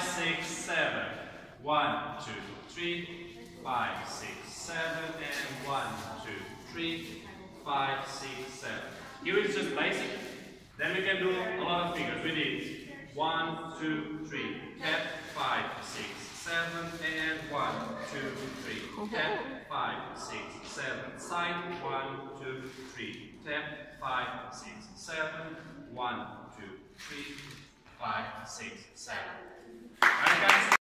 5, 6, 7. 1, 2, 3. 5, 6, 7, and 1, 2, 3. 5, 6, 7. Here is just basic. Then we can do a lot of figures. We did 1, 2, 3. Tap 5, 6, 7, and 1, 2, 3. Tap 5, 6, 7. Side 1, 2, 3. Tap 5, 6, 7. 1, 2, 3. 5, 6, 7.